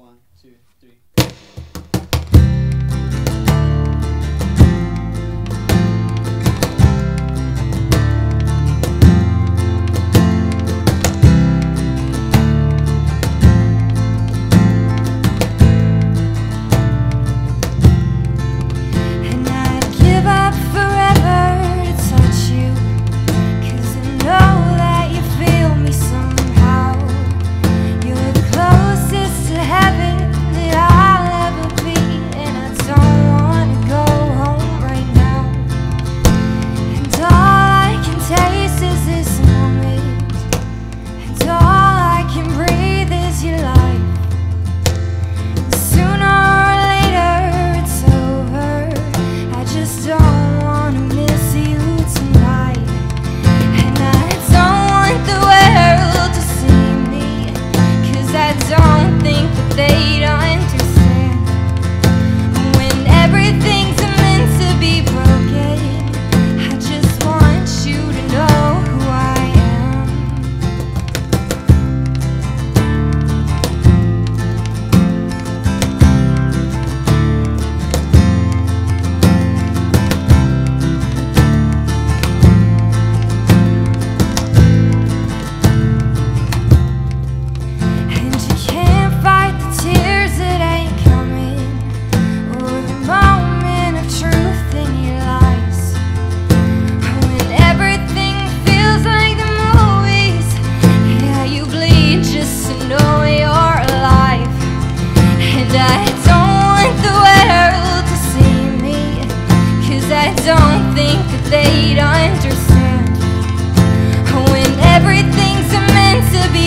1, 2, 3.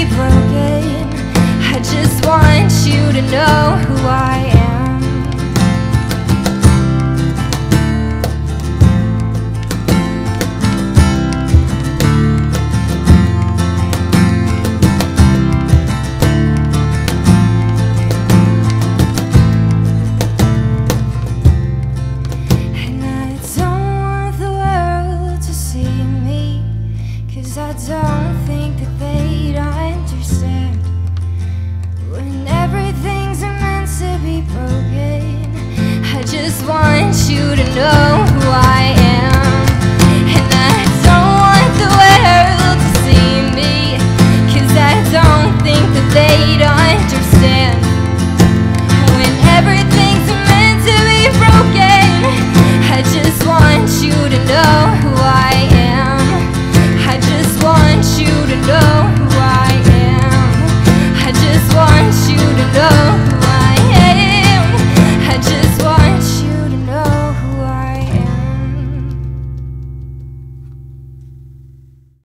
Broken. I just want you to know who I am.